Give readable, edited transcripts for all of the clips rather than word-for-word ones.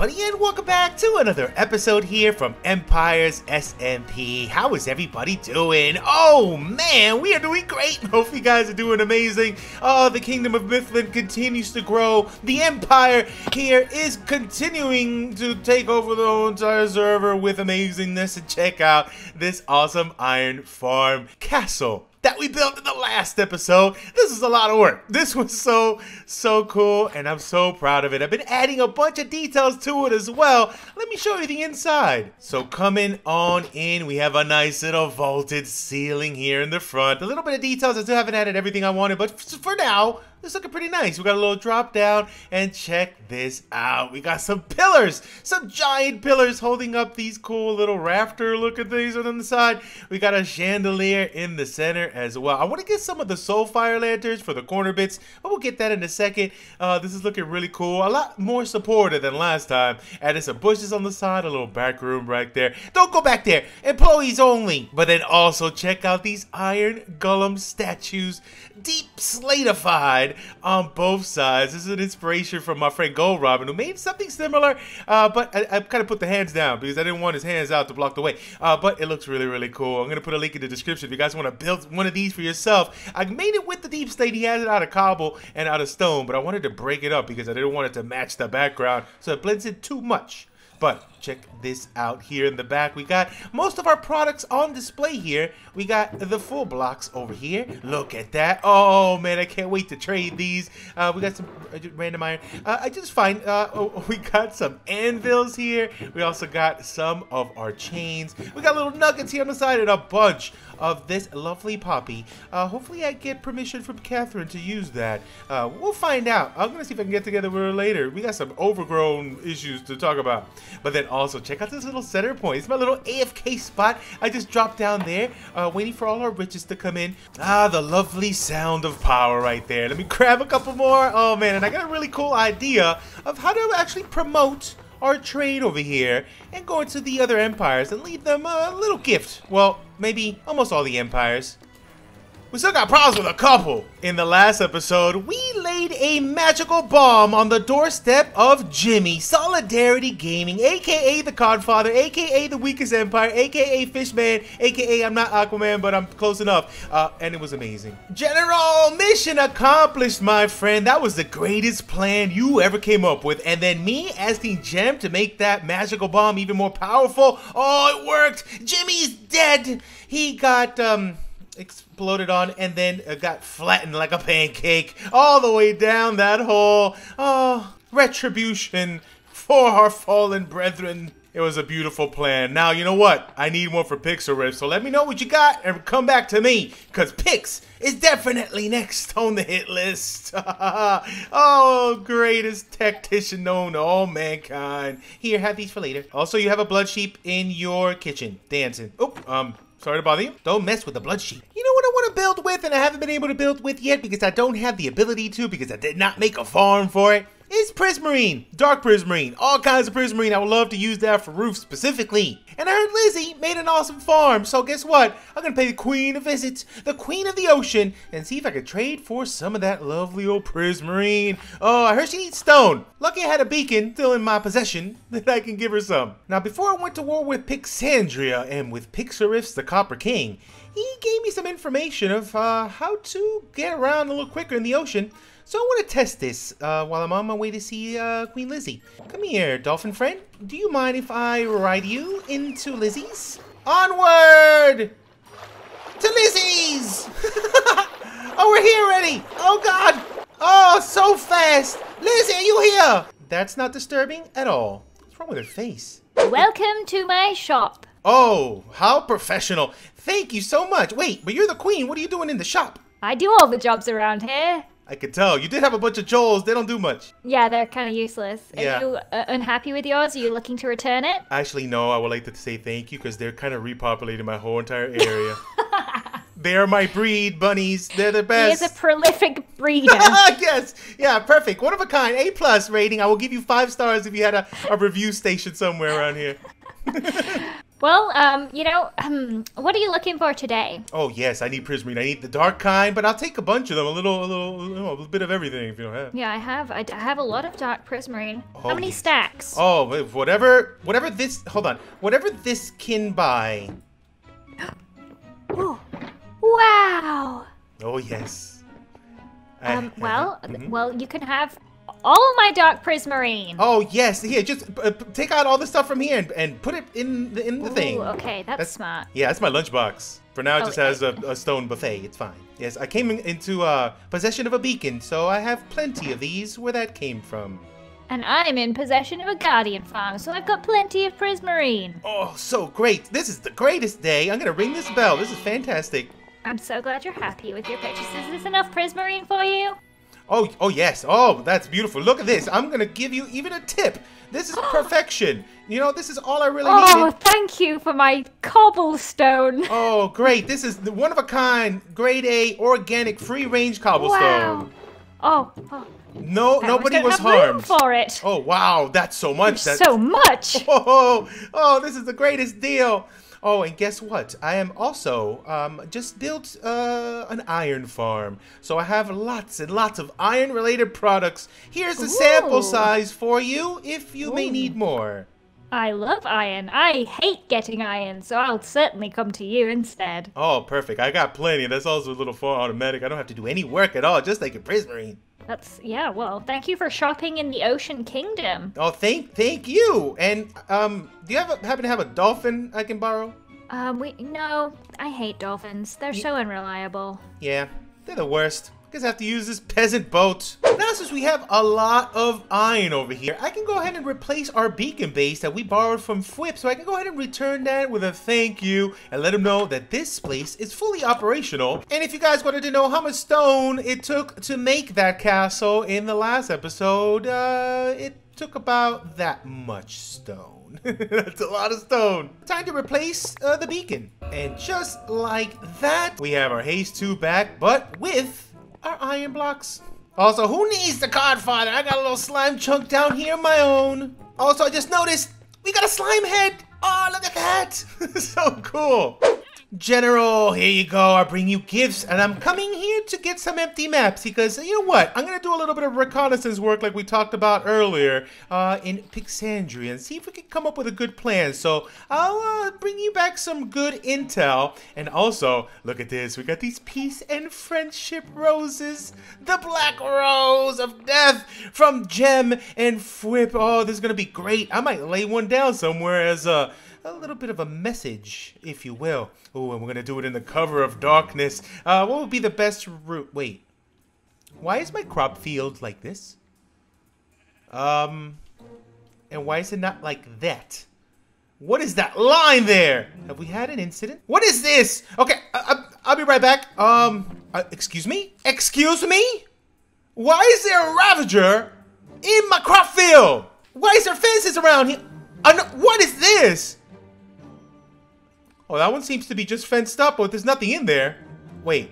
everybody, and welcome back to another episode here from Empires SMP. How is everybody doing? Oh man, we are doing great. Hope you guys are doing amazing. Oh, the kingdom of Mithlin continues to grow. The empire here is continuing to take over the whole entire server with amazingness. And check out this awesome iron farm castle that we built in the last episode. This is a lot of work. This was so cool, and I'm so proud of it. I've been adding a bunch of details to it as well. Let me show you the inside. So coming on in, we have a nice little vaulted ceiling here in the front. A little bit of details. I still haven't added everything I wanted, but for now, it's looking pretty nice. We got a little drop down, and check this out. We got some pillars, some giant pillars holding up these cool little rafter looking things on the side. We got a chandelier in the center as well. I want to get some of the soulfire lanterns for the corner bits, but we'll get that in a second. This is looking really cool. A lot more supported than last time. Added some bushes on the side, a little back room right there. Don't go back there. Employees only. But then also check out these iron golem statues, deep slatified on both sides. This is an inspiration from my friend Gold Robin, who made something similar, but I kind of put the hands down because I didn't want his hands out to block the way. But it looks really cool. I'm going to put a link in the description if you guys want to build one of these for yourself. I made it with the deep slate. He has it out of cobble and out of stone, but I wanted to break it up because I didn't want it to match the background, so it blends in too much. But check this out here in the back. We got most of our products on display here. We got the full blocks over here. Look at that. Oh, man, I can't wait to trade these. We got some random iron. I just find we got some anvils here. We also got some of our chains. We got little nuggets here on the side and a bunch of this lovely poppy. Hopefully I get permission from Catherine to use that. We'll find out. I'm going to see if I can get together with her later. We got some overgrown issues to talk about. But then also, check out this little center point. It's my little AFK spot. I just dropped down there, waiting for all our riches to come in. Ah, the lovely sound of power right there. Let me grab a couple more. Oh, man, and I got a really cool idea of how to actually promote our trade over here and go into the other empires and leave them a little gift. Well, maybe almost all the empires. We still got problems with a couple. In the last episode, we laid a magical bomb on the doorstep of Jimmy, Solidarity Gaming, aka the Codfather, aka the Weakest Empire, aka Fishman, aka I'm not Aquaman, but I'm close enough. And it was amazing. General, mission accomplished, my friend. That was the greatest plan you ever came up with. And then me asking Gem to make that magical bomb even more powerful. Oh, it worked. Jimmy's dead. He got, exploded on, and then got flattened like a pancake all the way down that hole. Oh, retribution for our fallen brethren. It was a beautiful plan. Now, you know what? I need one for Pixlriffs, so let me know what you got and come back to me, because Pix is definitely next on the hit list. Oh, greatest tactician known to all mankind. Here, have these for later. Also, you have a blood sheep in your kitchen, dancing. Oop, sorry to bother you. Don't mess with the blood sheep. You know what I want to build with and I haven't been able to build with yet because I don't have the ability to because I did not make a farm for it? It's prismarine, dark prismarine, all kinds of prismarine. I would love to use that for roofs specifically. And I heard Lizzie made an awesome farm, so guess what? I'm gonna pay the queen a visit, the queen of the ocean, and see if I could trade for some of that lovely old prismarine. Oh, I heard she needs stone. Lucky I had a beacon still in my possession that I can give her some. Now, before I went to war with Pixandria and with Pixlriffs, the Copper King, he gave me some information of how to get around a little quicker in the ocean. So I want to test this while I'm on my way to see Queen Lizzie. Come here, dolphin friend. Do you mind if I ride you into Lizzie's? Onward! To Lizzie's! Oh, we're here already! Oh, God! Oh, so fast! Lizzie, are you here? That's not disturbing at all. What's wrong with her face? Welcome to my shop. Oh, how professional. Thank you so much. Wait, but you're the queen. What are you doing in the shop? I do all the jobs around here. I could tell. You did have a bunch of Joels. They don't do much. Yeah, they're kind of useless. Yeah. Are you unhappy with yours? Are you looking to return it? Actually, no. I would like to say thank you because they're kind of repopulating my whole entire area. They're my breed, bunnies. They're the best. He is a prolific breeder. Yes. Yeah, perfect. One of a kind. A+ rating. I will give you 5 stars if you had a review station somewhere around here. Well, what are you looking for today? Oh yes, I need prismarine. I need the dark kind, but I'll take a bunch of them. A little bit of everything if you don't have. Yeah, I have a lot of dark prismarine. Oh, how many stacks? Oh, whatever this. Hold on, whatever this can buy. Ooh. Wow. Oh yes. Well, you can have all my dark prismarine. Oh yes, here, just take out all the stuff from here and put it in the thing. Okay, that's smart. Yeah, that's my lunchbox. For now, it just has a stone buffet. It's fine. Yes, I came into possession of a beacon, so I have plenty of these. Where that came from. And I'm in possession of a guardian farm, so I've got plenty of prismarine. Oh, so great! This is the greatest day. I'm gonna ring this bell. This is fantastic. I'm so glad you're happy with your purchases. Is this enough prismarine for you? Oh yes. Oh, that's beautiful. Look at this. I'm going to give you even a tip. This is perfection. You know, this is all I really needed. Oh, thank you for my cobblestone. Oh, great. This is the one of a kind, grade A, organic, free-range cobblestone. Wow. Oh. No, nobody was harmed. For it. Oh, wow. That's so much. That's so much. Oh, this is the greatest deal. Oh, and guess what? I am also just built an iron farm. So I have lots and lots of iron-related products. Here's a sample size for you if you may need more. I love iron. I hate getting iron, so I'll certainly come to you instead. Oh, perfect. I got plenty. That's also a little far automatic. I don't have to do any work at all, just like a prismarine. Yeah, well, thank you for shopping in the Ocean Kingdom. Oh, thank you. And do you happen to have a dolphin I can borrow? No, I hate dolphins. They're so unreliable. Yeah, they're the worst. I guess I have to use this peasant boat. Now, since we have a lot of iron over here, I can go ahead and replace our beacon base that we borrowed from fWhip. So I can go ahead and return that with a thank you and let them know that this place is fully operational. And if you guys wanted to know how much stone it took to make that castle in the last episode, it took about that much stone. That's a lot of stone. Time to replace the beacon. And just like that, we have our haste 2 back, but with our iron blocks. Also, who needs the Codfather? I got a little slime chunk down here of my own. Also, I just noticed we got a slime head. Oh, look at that. So cool. General, here you go. I bring you gifts, and I'm coming here to get some empty maps because, you know what? I'm going to do a little bit of reconnaissance work like we talked about earlier in Pixandria and see if we can come up with a good plan. So I'll bring you back some good intel. And also, look at this. We got these peace and friendship roses. The black rose of death from Gem and fWhip. Oh, this is going to be great. I might lay one down somewhere as a little bit of a message, if you will. Oh, and we're going to do it in the cover of darkness. What would be the best route? Wait. Why is my crop field like this? And why is it not like that? What is that line there? Have we had an incident? What is this? Okay, I'll be right back. Excuse me? Excuse me? Why is there a ravager in my crop field? Why is there fences around here? What is this? Oh, that one seems to be just fenced up, but there's nothing in there. Wait,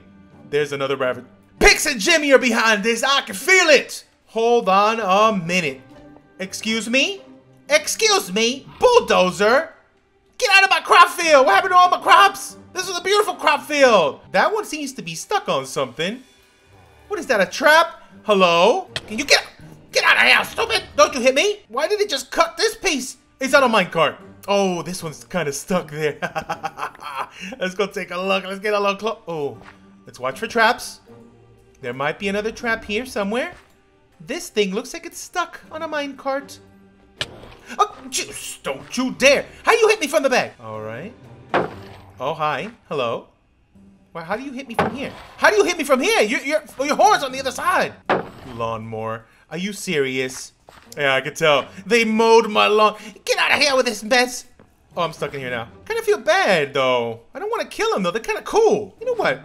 there's another rabbit. Pix and Jimmy are behind this. I can feel it. Hold on a minute. Excuse me? Excuse me? Bulldozer? Get out of my crop field. What happened to all my crops? This was a beautiful crop field. That one seems to be stuck on something. What is that, a trap? Hello? Can you get out of here, stupid? Don't you hit me? Why did it just cut this piece? It's on a minecart. Oh, this one's kind of stuck there. Let's go take a look. Let's get a little close. Oh, let's watch for traps. There might be another trap here somewhere. This thing looks like it's stuck on a minecart. Oh, jeez, don't you dare. How do you hit me from the back? All right. Oh, hi. Hello. Well, how do you hit me from here? How do you hit me from here? Your horn's on the other side. Lawnmower. Are you serious? Yeah, I could tell. They mowed my lawn. Get out of here with this mess. Oh, I'm stuck in here now. Kind of feel bad, though. I don't want to kill them, though. They're kind of cool. You know what?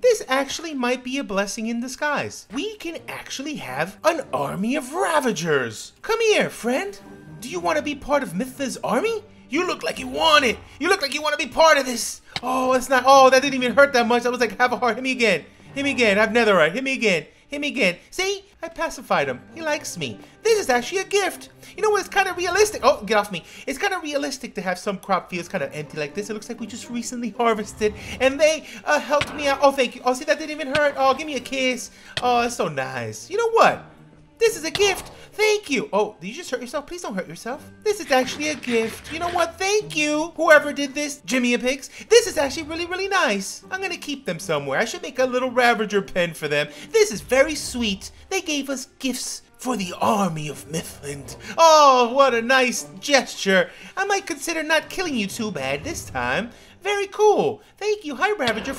This actually might be a blessing in disguise. We can actually have an army of Ravagers. Come here, friend. Do you want to be part of Mythla's army? You look like you want it. You look like you want to be part of this. Oh, it's not. Oh, that didn't even hurt that much. I was like, have a heart. Hit me again. Hit me again. I have netherite. Hit me again. him again. See? I pacified him. He likes me. This is actually a gift. You know what? It's kind of realistic. Oh, get off me. It's kind of realistic to have some crop fields kind of empty like this. It looks like we just recently harvested, and they helped me out. Oh, thank you. Oh, see, that didn't even hurt. Oh, give me a kiss. Oh, that's so nice. You know what? This is a gift. Thank you. Oh, did you just hurt yourself? Please don't hurt yourself. This is actually a gift. You know what? Thank you. Whoever did this, Jimmy and Pigs, this is actually really, really nice. I'm going to keep them somewhere. I should make a little Ravager pen for them. This is very sweet. They gave us gifts for the army of Mithlin. Oh, what a nice gesture. I might consider not killing you too bad this time. Very cool. Thank you. Hi, Ravager.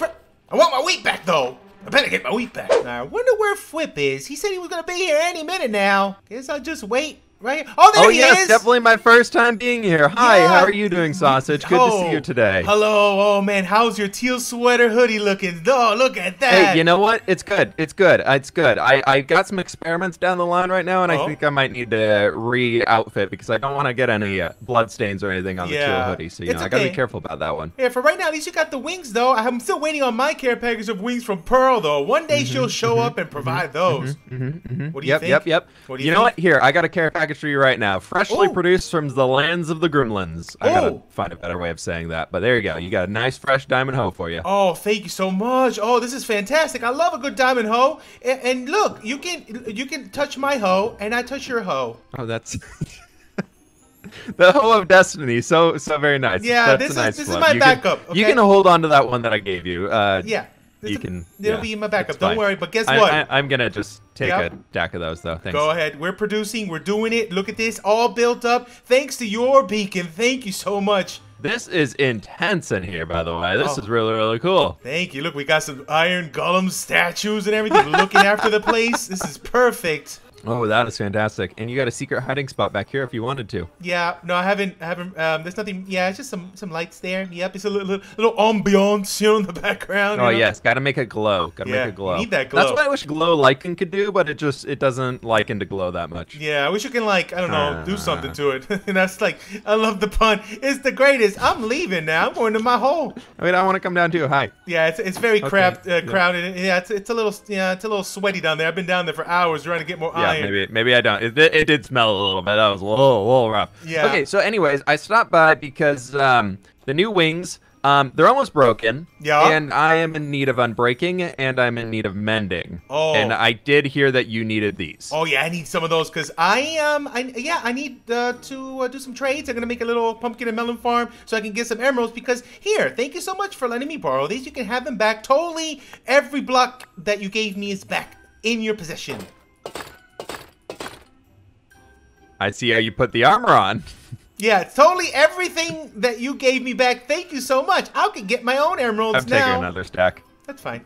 I want my wheat back, though. I better get my wheat back. I wonder where fWhip is. He said he was going to be here any minute now. Guess I'll just wait right here. Oh, there he is. Oh, yes, definitely my first time being here. Hi, yeah. How are you doing, Sausage? Good to see you today. Hello. Oh, man, how's your teal sweater hoodie looking? Oh, look at that. Hey, you know what? It's good. It's good. It's good. I got some experiments down the line right now, and I think I might need to re-outfit because I don't want to get any blood stains or anything on the teal hoodie. So, you know, I got to be careful about that one. Yeah, for right now, at least you got the wings, though. I'm still waiting on my care package of wings from Pearl, though. One day she'll show up and provide those. What do you think? Yep. What do you know what? Here, I got a care package for you right now, freshly produced from the lands of the Gremlins. I gotta find a better way of saying that, but there you go. You got a nice fresh diamond hoe for you. Oh, thank you so much. Oh, this is fantastic. I love a good diamond hoe. And look, you can touch my hoe, and I touch your hoe. Oh, that's the hoe of destiny. So very nice. Yeah, that's this is my backup. You can hold on to that one that I gave you. It'll be in my backup. Don't worry. But guess what? I'm gonna just take a stack of those, though. Thanks. Go ahead. We're producing. We're doing it. Look at this, all built up. Thanks to your beacon. Thank you so much. This is intense in here, by the way. This is really, really cool. Thank you. Look, we got some iron golem statues and everything. Looking after the place. This is perfect. Oh, that is fantastic! And you got a secret hiding spot back here if you wanted to. Yeah, no, I haven't. There's nothing. Yeah, it's just some lights there. Yep, it's a little ambiance, you know, in the background. Oh yes, gotta make it glow. Gotta make it glow. You need that glow. That's what I wish glow lichen could do, but it doesn't liken to glow that much. Yeah, I wish you can I don't know, do something to it. And that's I love the pun. It's the greatest. I'm leaving now. I'm going to my hole. I mean, I want to come down too. Hi. Yeah, it's very crowded. Yeah, it's a little sweaty down there. I've been down there for hours trying to get more. Yeah, maybe I don't. It did smell a little bit. That was a little rough. Yeah. Okay, so anyways, I stopped by because the new wings, they're almost broken. Yeah. And I am in need of unbreaking, and I'm in need of mending. Oh. And I did hear that you needed these. Oh yeah, I need some of those because I need to do some trades. I'm gonna make a little pumpkin and melon farm so I can get some emeralds. Because here, thank you so much for letting me borrow these. You can have them back. Totally, every block that you gave me is back in your possession. I see how you put the armor on. Yeah, totally everything that you gave me back. Thank you so much. I can get my own emeralds now. I'm taking another stack. That's fine.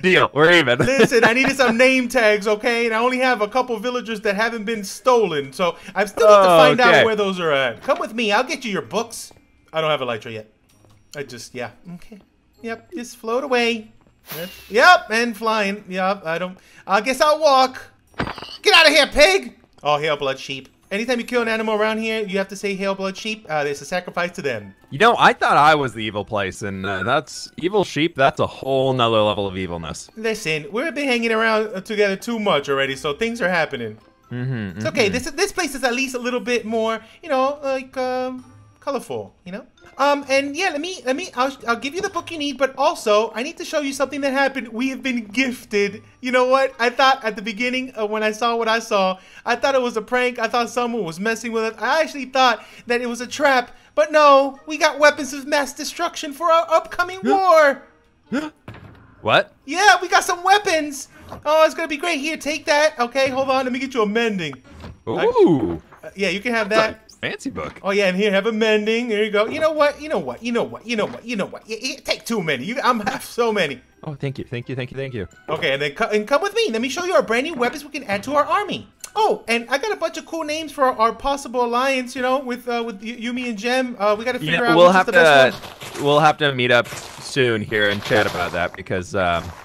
Deal. We're even. Listen, I needed some name tags, okay? And I only have a couple villagers that haven't been stolen. So I still need to find out where those are at. Come with me. I'll get you your books. I don't have Elytra yet. I just, yeah. Okay. Yep, just float away. Yep, and flying. Yep, I guess I'll walk. Get out of here, pig! Oh, hail blood sheep. Anytime you kill an animal around here, you have to say hail blood sheep. There's a sacrifice to them. You know, I thought I was the evil place, and that's evil sheep. That's a whole nother level of evilness. Listen, we've been hanging around together too much already, so things are happening. It's okay. This place is at least a little bit more, you know, colorful, you know? And yeah, I'll give you the book you need, but also I need to show you something that happened. We have been gifted. You know what? I thought at the beginning when I saw what I saw, I thought it was a prank. I thought someone was messing with us. I actually thought that it was a trap, but no, we got weapons of mass destruction for our upcoming war. What? Yeah, we got some weapons. Oh, it's going to be great. Here, take that. Okay, hold on. Let me get you a mending. Ooh. Yeah, you can have that. Fancy book. Oh yeah, and here, have a mending. There you go. You know what? You know what? You know what? You know what? You know what? You take too many. I'm have so many. Oh, thank you, thank you, thank you, thank you. Okay, and then come with me. Let me show you our brand new weapons we can add to our army. Oh, and I got a bunch of cool names for our possible alliance. You know, with Yumi and Jem. We got to figure out. We'll have to meet up soon here and chat about that because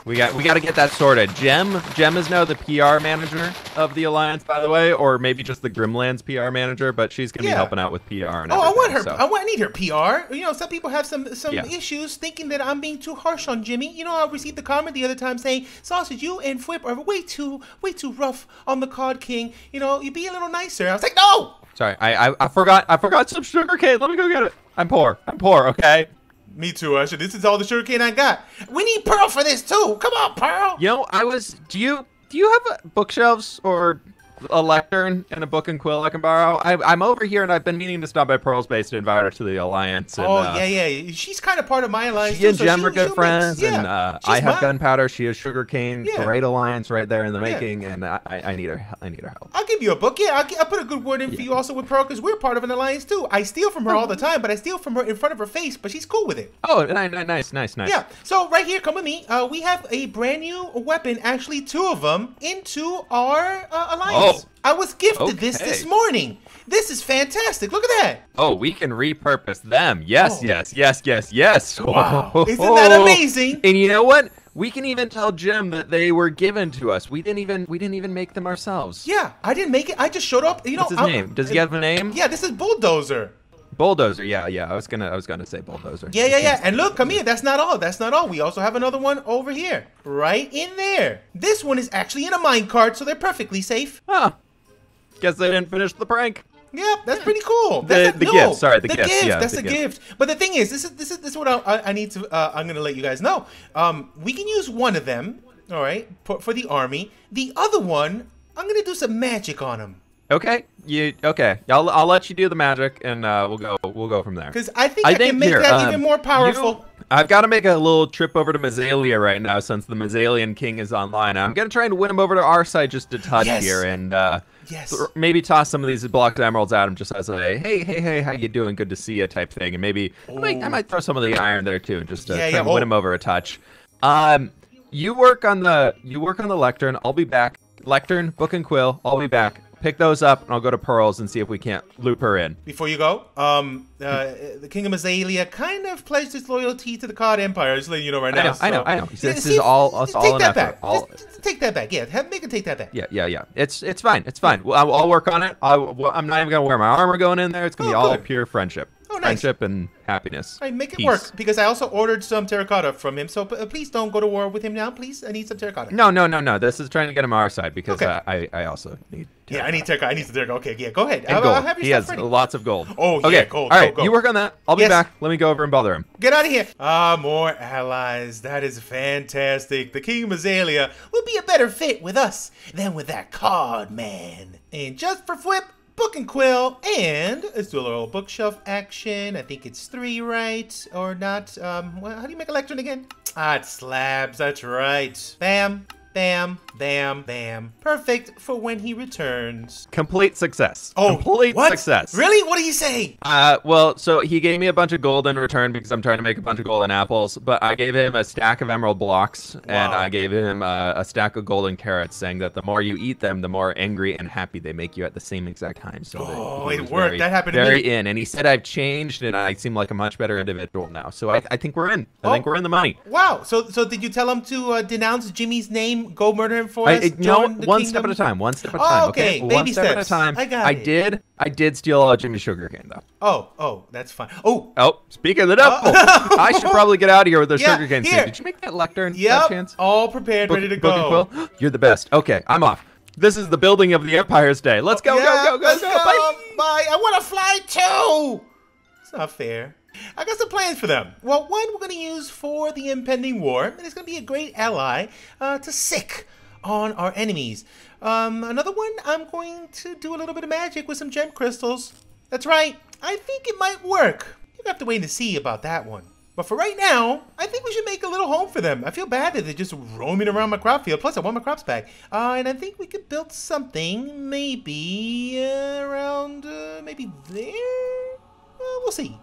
we got to get that sorted. Jem is now the PR manager of the Alliance, by the way, or maybe just the Grimlands PR manager, but she's gonna be helping out with PR. And oh, I want her. So. I need her PR. You know, some people have some issues thinking that I'm being too harsh on Jimmy. You know, I received the comment the other time saying, "Sausage, you and fWhip are way too rough on the Cod King. You know, you be a little nicer." I was like, no. Sorry, I forgot some sugarcane. Let me go get it. I'm poor. Okay. Me too, Usher. This is all the sugarcane I got. We need Pearl for this too. Come on, Pearl. You know, Do you have bookshelves or a lectern and a book and quill I can borrow? I'm over here and I've been meaning to stop by Pearl's base to invite her to the Alliance. And, yeah. She's kind of part of my Alliance. She and Jem are good friends, and I have gunpowder. She has sugarcane. Yeah. Great Alliance right there in the making, and I need her help. I'll give you a book. Yeah, I'll put a good word in for you also with Pearl because we're part of an Alliance too. I steal from her all the time, but I steal from her in front of her face, but she's cool with it. Oh, nice. Yeah. So right here, come with me. We have a brand new weapon, actually two of them, into our Alliance. Oh. I was gifted this morning. This is fantastic. Look at that. Oh, we can repurpose them. Yes. Wow. Isn't that amazing? And you know what? We can even tell Jem that they were given to us. We didn't even make them ourselves. Yeah, I didn't make it. I just showed up. You know, What's his name? Does he have a name? Yeah, this is Bulldozer. Bulldozer, yeah. I was gonna say Bulldozer. Yeah. And look, come here. That's not all. We also have another one over here, right in there. This one is actually in a minecart, so they're perfectly safe. Huh. Guess they didn't finish the prank. Yeah, that's pretty cool. The gift. Yeah, that's a gift. But the thing is, this is what I need to. I'm gonna let you guys know. We can use one of them. All right, for the army. The other one, I'm gonna do some magic on him. Okay, I'll let you do the magic, and we'll go from there. Because I think can make here, that even more powerful. I've got to make a little trip over to Mezalia right now, since the Mezalian King is online. I'm gonna try and win him over to our side just a touch here, and maybe toss some of these blocked emeralds at him just as a hey, how you doing? Good to see you type thing, and maybe I might throw some of the iron there too, just to try and win him over a touch. You work on the lectern. I'll be back. Lectern, book and quill. I'll be back. Pick those up, and I'll go to Pearl's and see if we can't loop her in. Before you go, the King of Azalea kind of pledged his loyalty to the Cod Empire. Just letting you know right now. I know. This is all an effort. Take that back. Yeah, make him take that back. Yeah. It's fine. I'll work on it. I'm not even gonna wear my armor going in there. It's gonna be all pure friendship. Oh, nice. Friendship and happiness. All right, make it work, because I also ordered some terracotta from him, so please don't go to war with him now, please. I need some terracotta. No. This is trying to get him on our side, because I also need terracotta. Yeah, I need terracotta. I need some terracotta. Okay, yeah, go ahead. I'll have your stuff ready. He has lots of gold. Oh, yeah, okay. Gold. All right, you work on that. I'll be back. Let me go over and bother him. Get out of here. Ah, more allies. That is fantastic. The King of Azalea will be a better fit with us than with that cod man. And just for fWhip, book and quill, and let's do a little bookshelf action. I think it's 3, right? Or not? How do you make a lectern again? Ah, it's slabs. That's right. Bam, bam, bam, bam. Perfect for when he returns. Complete success. Oh, complete success. Really? What do you say? Well, so he gave me a bunch of gold in return because I'm trying to make a bunch of golden apples. But I gave him a stack of emerald blocks, and I gave him a stack of golden carrots, saying that the more you eat them, the more angry and happy they make you at the same exact time. So it worked. That happened to me. And he said I've changed, and I seem like a much better individual now. So I think we're in. I think we're in the money. Wow. So did you tell him to denounce Jimmy's name? Go murder him. One step at a time. Okay, baby steps. At a time. I did steal all Jimmy's sugarcane though. Oh, that's fine. Oh, speaking of the devil, I should probably get out of here with those sugarcane. Did you make that lectern? Yeah, all prepared, ready to go. You're the best. Okay, I'm off. This is the building of the Empire's Day. Let's go. Bye. I want to fly too. It's not fair. I got some plans for them. Well, one we're going to use for the impending war, and it's going to be a great ally to sick on our enemies. Another one, I'm going to do a little bit of magic with some gem crystals. That's right. I think it might work. You'll have to wait and see about that one. But for right now, I think we should make a little home for them. I feel bad that they're just roaming around my crop field. Plus, I want my crops back. And I think we could build something maybe around maybe there. We'll see.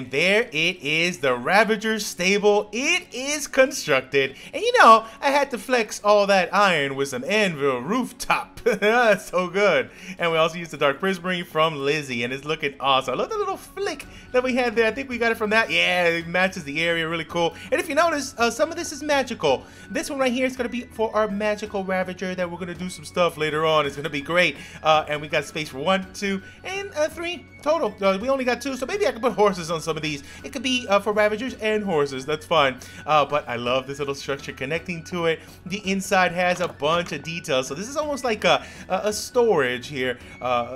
And there it is, the Ravager's stable. It is constructed. And you know, I had to flex all that iron with some anvil rooftop. So good. And we also used the dark prism ring from Lizzie, and it's looking awesome. I love the little flick that we had there. I think we got it from that. Yeah, it matches the area really cool. And if you notice, some of this is magical. This one right here is going to be for our magical Ravager that we're going to do some stuff later on. It's going to be great. And we got space for 1, 2, and 3 total. We only got 2, so maybe I can put horses on some of these. It could be for Ravagers and horses. That's fine. But I love this little structure connecting to it. The inside has a bunch of details. So this is almost like a storage here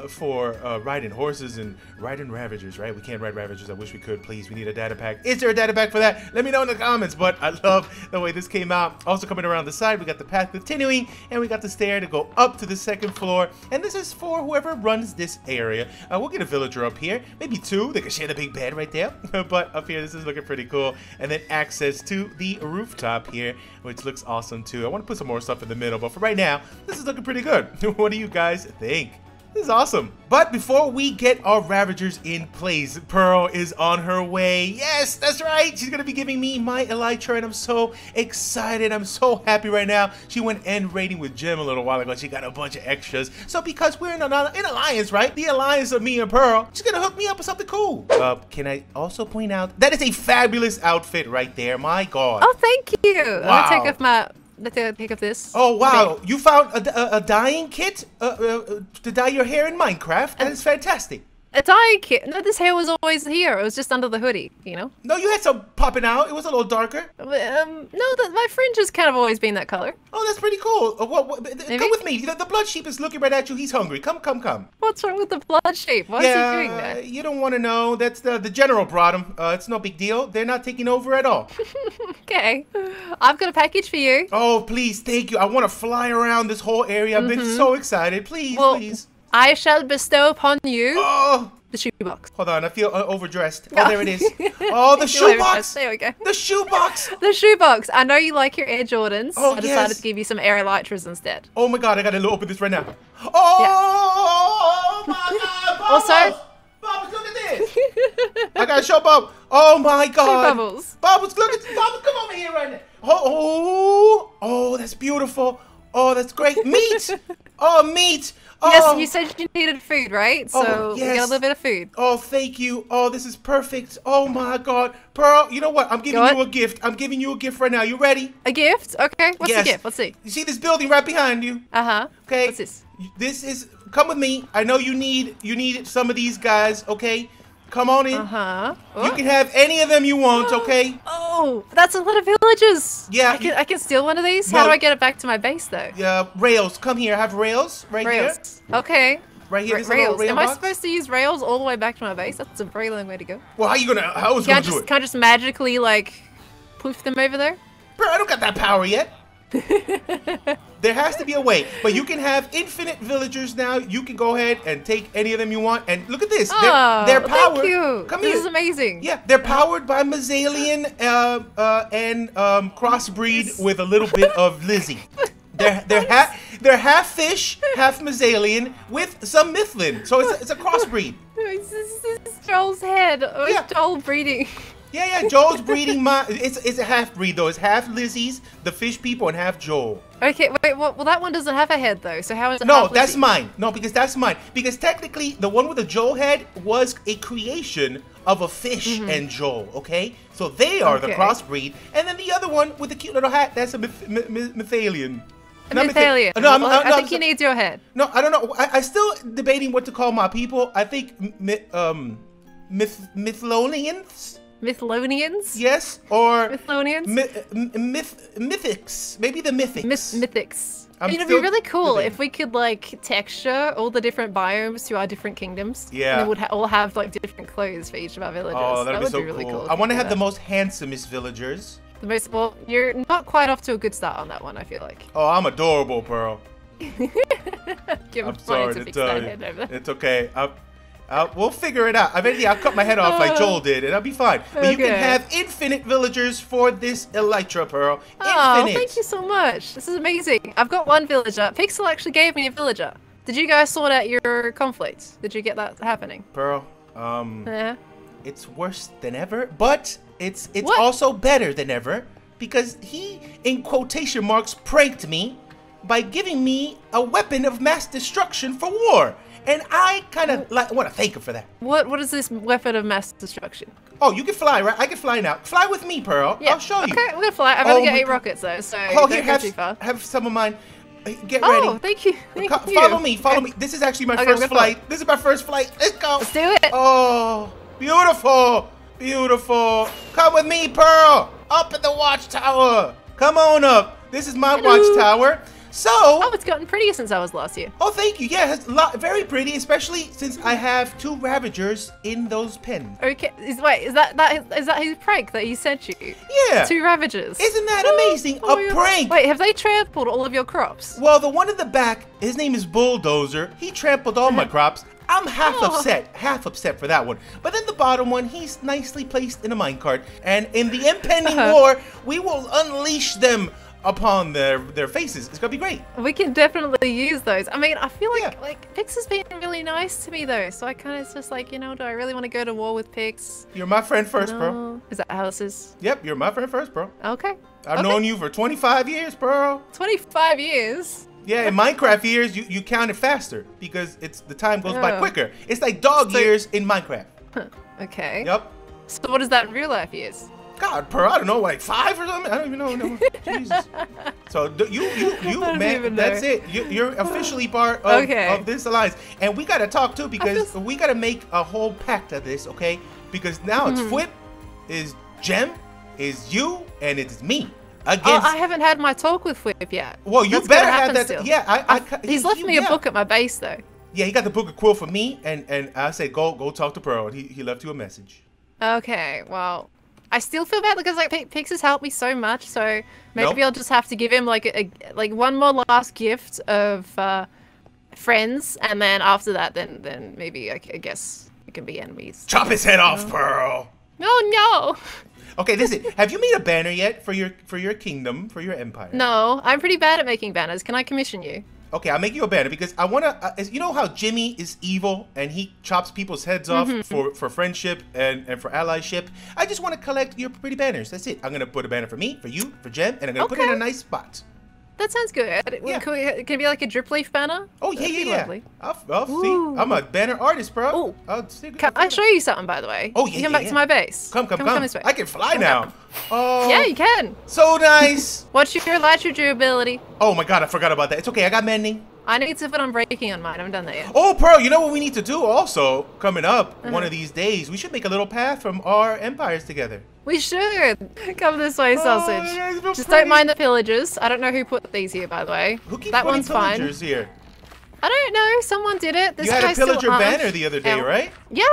for riding horses and riding Ravagers, right? We can't ride Ravagers. I wish we could. Please, we need a data pack. Is there a data pack for that? Let me know in the comments. But I love the way this came out. Also coming around the side, we got the path continuing, and we got the stair to go up to the second floor. And this is for whoever runs this area. We'll get a villager up here, maybe 2. They can share the big bed right there. But up here, this is looking pretty cool. And then access to the rooftop here, which looks awesome too. I want to put some more stuff in the middle, but for right now, this is looking pretty good. What do you guys think? This is awesome. But before we get our Ravagers in place, Pearl is on her way. Yes, that's right. She's going to be giving me my Elytra, and I'm so excited. I'm so happy right now. She went end raiding with Jem a little while ago. She got a bunch of extras. So because we're in an alliance, right? The alliance of me and Pearl, she's going to hook me up with something cool. Can I also point out, that is a fabulous outfit right there. My God. Oh, thank you. Wow. I'll take off my... Let's pick up this. Oh, wow. You found a dyeing kit to dye your hair in Minecraft? That is fantastic. A dyeing kit? No, this hair was always here. It was just under the hoodie, you know? No, you had some popping out. It was a little darker. No, my fringe has kind of always been that color. Oh, that's pretty cool. Come with me. The blood sheep is looking right at you. He's hungry. Come. What's wrong with the blood sheep? Why is he doing that? You don't want to know. That's the general brought him. It's no big deal. They're not taking over at all. Okay. I've got a package for you. Oh, please. Thank you. I want to fly around this whole area. I've been so excited. Please, please. I shall bestow upon you the shoebox. Hold on, I feel overdressed. Oh, there it is. Oh, the shoebox. There we go. The shoebox. The shoebox. I know you like your Air Jordans. Oh, I decided to give you some Air Elytras instead. Oh my God, I gotta open this right now. Oh, my God. Bubbles. Also, Bubbles, look at this. I gotta show Bubbles. Oh my God. Show Bubbles. Bubbles, look at Bubbles. Come over here right now. Oh, that's beautiful. Oh, that's great. Meat. Oh, meat. Oh. Yes, you said you needed food, right? So we got a little bit of food. Oh, thank you. Oh, this is perfect. Oh, my God. Pearl, you know what? I'm giving you a gift. I'm giving you a gift right now. You ready? A gift? Okay. What's the gift? Let's see. You see this building right behind you? Uh-huh. Okay. What's this? This is... Come with me. I know you need some of these guys, okay? Come on in. Uh-huh. Oh. You can have any of them you want, okay? Oh, that's a lot of villagers. Yeah. I can steal one of these? No. How do I get it back to my base, though? Yeah, rails. Come here. Have rails right here. Okay. Right here. Rails. Rail Am I supposed to use rails all the way back to my base? That's a very long way to go. Well, how are you going to... How is going to do it? Can I just magically, like, poof them over there? Bro, I don't got that power yet. There has to be a way, but you can have infinite villagers now. You can go ahead and take any of them you want. And look at this. Oh, they're powered. Thank you. Come here. This is amazing. Yeah, they're powered by Mezalian and crossbreed with a little bit of Lizzie. They're half fish, half Mezalian with some Mithlin. So it's a crossbreed. This is Joel's head. Oh, yeah. It's Joel breeding. Yeah, Joel's breeding my... It's a half-breed, though. It's half Lizzie's, the fish people, and half Joel. Okay, wait, well, that one doesn't have a head, though, so how is it half Lizzie? No, that's mine. No, because that's mine. Because technically, the one with the Joel head was a creation of a fish and Joel, okay? So they are the crossbreed. And then the other one with the cute little hat, that's a Mythalian. Mythalian. No, I think he needs your head. No, I don't know. I'm still debating what to call my people. I think Mythlonians? Mythlonians? Yes, or... Mythlonians? Mythics. Maybe the Mythics. Mythics. It'd be really cool if we could, like, texture all the different biomes to our different kingdoms. Yeah. And we would all have, like, different clothes for each of our villagers. Oh, that would be really cool. I want to have the most handsomest villagers. The most... Well, you're not quite off to a good start on that one, I feel like. Oh, I'm adorable, Pearl. I'm sorry to tell you. It's okay. We'll figure it out. Eventually, I'll cut my head off like Joel did, and I'll be fine. But you can have infinite villagers for this Elytra, Pearl. Oh, infinite. Thank you so much. This is amazing. I've got one villager. Pixel actually gave me a villager. Did you guys sort out your conflicts? Did you get that happening? Pearl, yeah. it's worse than ever, but it's also better than ever, because he, in quotation marks, pranked me by giving me a weapon of mass destruction for war. And I kind of like want to thank him for that. What is this weapon of mass destruction? Oh, you can fly, right? I can fly now. Fly with me, Pearl. Yeah. I'll show you. Okay, we're gonna fly. I've only got 8 rockets though, so here, have some of mine. Get ready. Oh, thank you. Follow me. Follow me. This is actually my first flight. This is my first flight. Let's go. Let's do it. Oh, beautiful, beautiful. Come with me, Pearl. Up at the watchtower. Come on up. This is my watchtower. So, oh, it's gotten prettier since I was last year. Oh, thank you. Yeah, it's very pretty, especially since I have 2 Ravagers in those pens. Okay, is that his prank that he sent you? Yeah. 2 Ravagers. Isn't that amazing? A prank. Wait, have they trampled all of your crops? Well, the one in the back, his name is Bulldozer. He trampled all my crops. I'm half upset for that one. But then the bottom one, he's nicely placed in a minecart. And in the impending war, we will unleash them upon their faces. It's gonna be great. We can definitely use those. I mean, I feel like Pix has been really nice to me though, so I kind of just like, you know, do I really want to go to war with Pix? You're my friend first, bro. Is that how this is? Yep, you're my friend first, bro. Okay. I've known you for 25 years, bro. 25 years? Yeah, in Minecraft years, you count it faster because it's the time goes by quicker. It's like dog years in Minecraft. Okay. Yep. So what is that in real life years? God, Pearl, I don't know, like 5 or something? I don't even know. No. Jesus. So you man, that's it. You're officially part of this alliance. And we got to talk, too, because we got to make a whole pact of this, okay? Because now it's fWhip, is Jem, is you, and it's me. Against... I haven't had my talk with fWhip yet. Well, you better have that. Still. Yeah, he's left me a book at my base, though. Yeah, he got the book of Quill for me, and I said, go talk to Pearl. And he left you a message. Okay, well... I still feel bad because like Pix has helped me so much, so maybe I'll just have to give him like a one more last gift of friends, and then after that, then maybe I guess we can be enemies. Chop his head off, Pearl. No. Okay, listen. Have you made a banner yet for your kingdom, for your empire? No, I'm pretty bad at making banners. Can I commission you? Okay, I'll make you a banner because I want to, you know how Jimmy is evil and he chops people's heads off for friendship and for allyship? I just want to collect your pretty banners. That's it. I'm going to put a banner for me, for you, for Jem, and I'm going to put it in a nice spot. That sounds good. Yeah. Can it be like a drip leaf banner? Oh, yeah, yeah. I'll see. I'm a banner artist, bro. Can I show you something, by the way? Oh, yeah, Come back to my base. Come this way. I can fly now. Oh. Yeah, you can. So nice. What's your latitude durability? Oh, my God. I forgot about that. It's okay. I got mending. I need to put on breaking on mine. I haven't done that yet. Oh, Pearl, you know what we need to do also? Coming up one of these days, we should make a little path from our empires together. We should. Come this way, Sausage. Yeah, just don't mind the pillagers. I don't know who put these here, by the way. Who keeps that one's fine. Here? I don't know. Someone did it. This you had a pillager banner the other day, right? Yeah.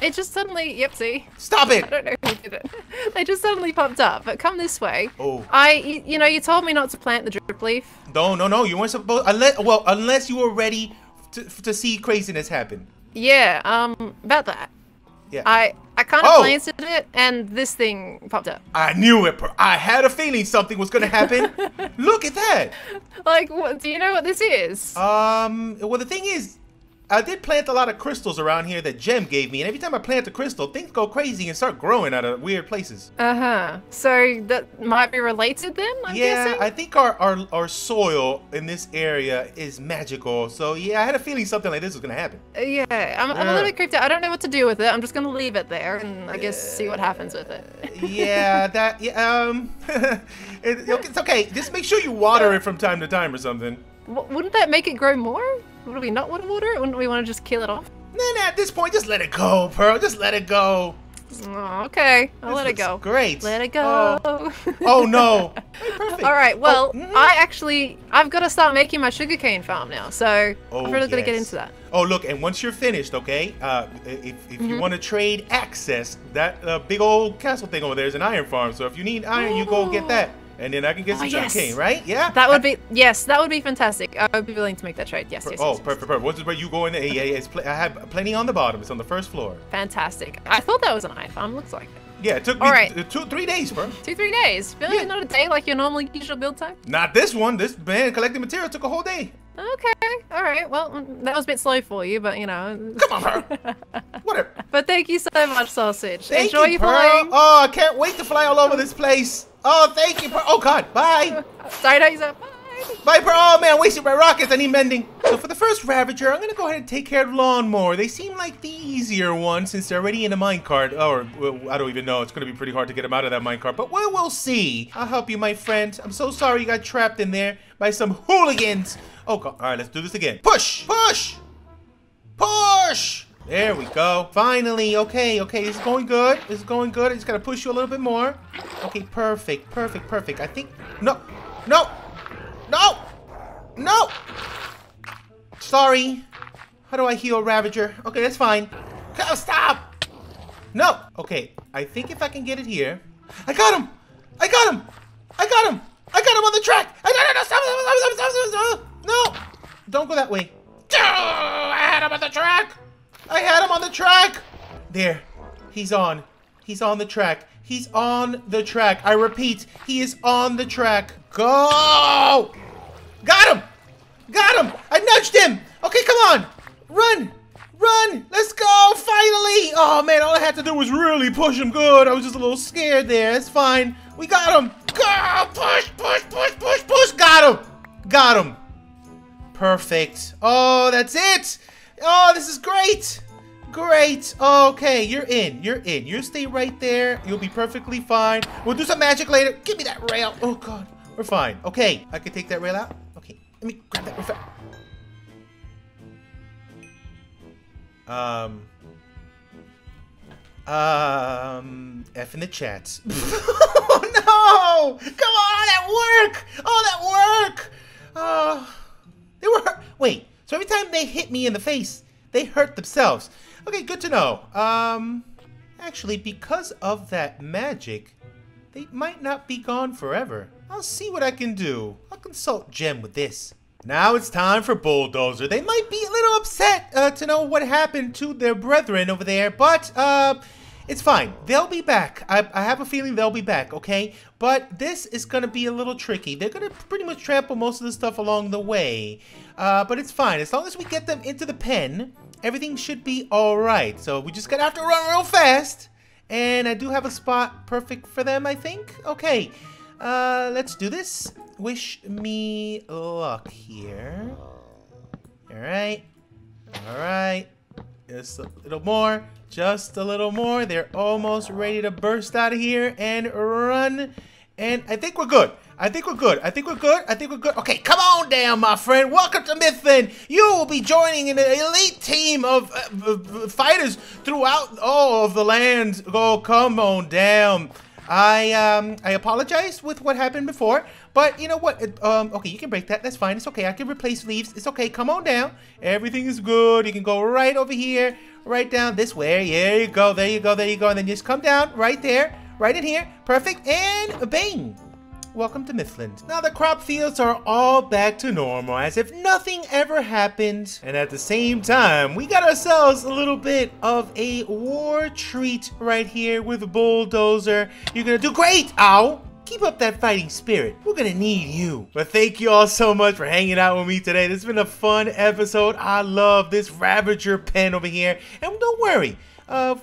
It just suddenly... Yep, see? Stop it! I don't know who did it. They just suddenly popped up. But come this way. Oh. You know, you told me not to plant the drip leaf. No. You weren't supposed... Unless you were ready to see craziness happen. Yeah. About that. Yeah. I kind of planted it, and this thing popped up. I knew it. I had a feeling something was going to happen. Look at that. Like, do you know what this is? Well, the thing is, I did plant a lot of crystals around here that Jem gave me, and every time I plant a crystal, things go crazy and start growing out of weird places. So that might be related then, I'm guessing? Yeah, I think our soil in this area is magical. So yeah, I had a feeling something like this was going to happen. Yeah, I'm a little bit creeped out. I don't know what to do with it. I'm just going to leave it there and I guess see what happens with it. It's okay. Just make sure you water it from time to time or something. Wouldn't that make it grow more? Would we not want to water it? Wouldn't we want to just kill it off? Nah, at this point, just let it go, Pearl. Just let it go. Oh, okay. I'll let it go. Great. Let it go. Oh no. Perfect. All right. Well, I've got to start making my sugarcane farm now. So I'm really going to get into that. Oh, look. And once you're finished, okay, if you want to trade access, that big old castle thing over there is an iron farm. So if you need iron, you go get that. And then I can get some sugarcane, right? Yeah. That would be that would be fantastic. I would be willing to make that trade. Yes, yes. Perfect. What's where you go in there? Yeah. I have plenty on the bottom. It's on the first floor. Fantastic. I thought that was an iron farm. Looks like it. Yeah, it took me 2-3 days, bro. 2-3 days. Really, not a day like your normal usual build time. Not this one. This collecting material took a whole day. Okay, Okay, all right. Well, that was a bit slow for you, but you know. Come on, Pearl. Whatever. But thank you so much, Sausage. Thank Enjoy you, your Pearl. Flying. Oh, I can't wait to fly all over this place. Oh, thank you, Pearl. Oh, God. Bye. Sorry, no, he's up. Bye, Pearl. Oh, man, wasted my rockets. I need mending. So for the first Ravager, I'm going to go ahead and take care of Lawnmower. They seem like the easier one since they're already in a minecart. Or, well, I don't even know. It's going to be pretty hard to get him out of that minecart, but we'll see. I'll help you, my friend. I'm so sorry you got trapped in there by some hooligans. Oh, God. All right, let's do this again. Push, push, push. There we go. Finally. Okay, okay. It's going good. It's going good. I just got to push you a little bit more. Okay, perfect, perfect, perfect. I think... No, no. No! No! Sorry. How do I heal Ravager? Okay, that's fine. Oh, stop! No! Okay, I think if I can get it here... I got him! I got him! I got him! I got him on the track! No, stop! No! Don't go that way. I had him on the track! I had him on the track! There. He's on. He's on the track. He's on the track. I repeat, he is on the track. Go! Got him! Got him! I nudged him! Okay, come on! Run! Run! Let's go! Finally! Oh, man, all I had to do was really push him good. I was just a little scared there. It's fine. We got him! Go! Push! Push! Push! Push! Push! Got him! Got him! Perfect. Oh, that's it! Oh, this is great! Great. Okay, you're in. You're in. You stay right there. You'll be perfectly fine. We'll do some magic later. Give me that rail. Oh, God. We're fine. Okay. I can take that rail out. Okay. Let me grab that real fast. F in the chat. Oh, no. Come on. That work. Oh, that work. They were... Wait. So every time they hit me in the face, they hurt themselves. Okay, good to know. Actually, because of that magic, they might not be gone forever. I'll see what I can do. I'll consult Jem with this. Now it's time for Bulldozer. They might be a little upset to know what happened to their brethren over there, but it's fine. They'll be back. I have a feeling they'll be back, okay? But this is going to be a little tricky. They're going to pretty much trample most of the stuff along the way. But it's fine. As long as we get them into the pen, everything should be all right. So we just got to have to run real fast. And I do have a spot perfect for them, I think. Okay. Let's do this. Wish me luck here. All right. All right. Just a little more. Just a little more. They're almost ready to burst out of here and run. And I think we're good. I think we're good. I think we're good. I think we're good. Okay, come on down, my friend. Welcome to Mithlin. You will be joining an elite team of fighters throughout all of the land. Oh, come on down. I apologize with what happened before, but you know what? Okay, you can break that. That's fine. It's okay. I can replace leaves. It's okay. Come on down. Everything is good. You can go right over here, right down this way. Yeah, you go. There you go. There you go. And then just come down right there, right in here. Perfect. And bang. Welcome to Mithlin. Now the crop fields are all back to normal as if nothing ever happened. And at the same time, we got ourselves a little bit of a war treat right here with Bulldozer. You're gonna do great, ow! Keep up that fighting spirit. We're gonna need you. But thank you all so much for hanging out with me today. This has been a fun episode. I love this Ravager pen over here. And don't worry.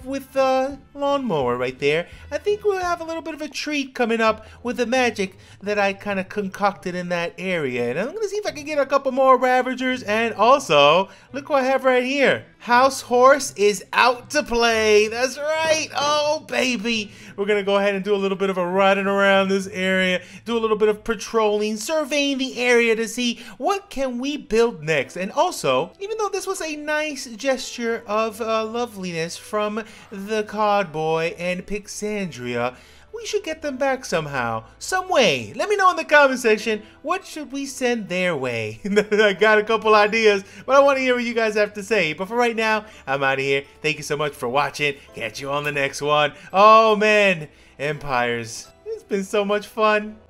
With the Lawnmower right there. I think we'll have a little bit of a treat coming up with the magic that I kind of concocted in that area. And I'm going to see if I can get a couple more Ravagers. And also, look what I have right here. House Horse is out to play. That's right. Oh, baby. We're going to go ahead and do a little bit of a riding around this area. Do a little bit of patrolling, surveying the area to see what can we build next. And also, even though this was a nice gesture of loveliness from the Cod Boy and Pixandria, we should get them back somehow, some way. Let me know in the comment section, what should we send their way? I got a couple ideas, but I want to hear what you guys have to say. But for right now, I'm out of here. Thank you so much for watching. Catch you on the next one. Oh man, Empires. It's been so much fun.